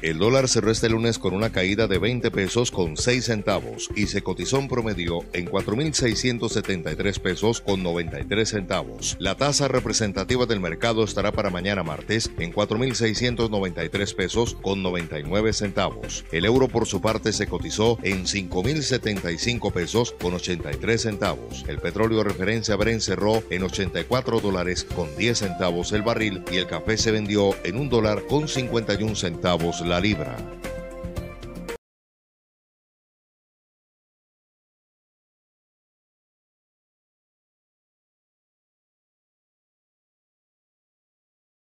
El dólar cerró este lunes con una caída de 20 pesos con 6 centavos y se cotizó en promedio en 4.673 pesos con 93 centavos. La tasa representativa del mercado estará para mañana martes en 4.693 pesos con 99 centavos. El euro por su parte se cotizó en 5.075 pesos con 83 centavos. El petróleo referencia Brent cerró en 84 dólares con 10 centavos el barril y el café se vendió en $1.51 la libra.